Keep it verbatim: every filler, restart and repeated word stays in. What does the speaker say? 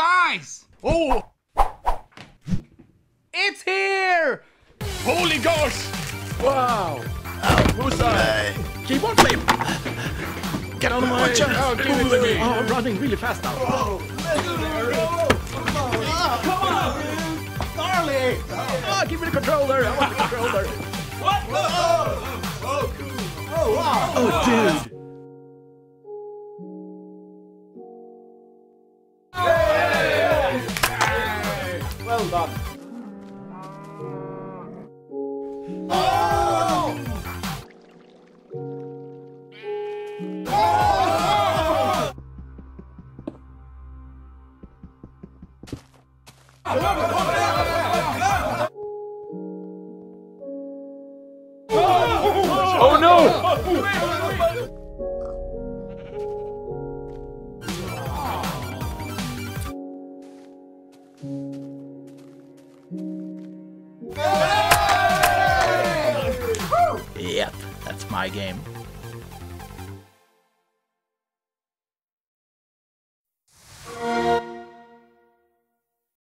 guys! Oh! It's here! Holy gosh! Wow! Oh, who's uh, keyboard flame! Get out of my chair! Oh, give it to me! Oh, I'm running really fast now! Oh, let's go! Oh, come on! Gnarly! Oh, give me the controller! I want the controller! What? Oh, oh, cool! Oh, wow! Oh, dude! Well done. Oh! Oh! Oh no! Yep, that's my game.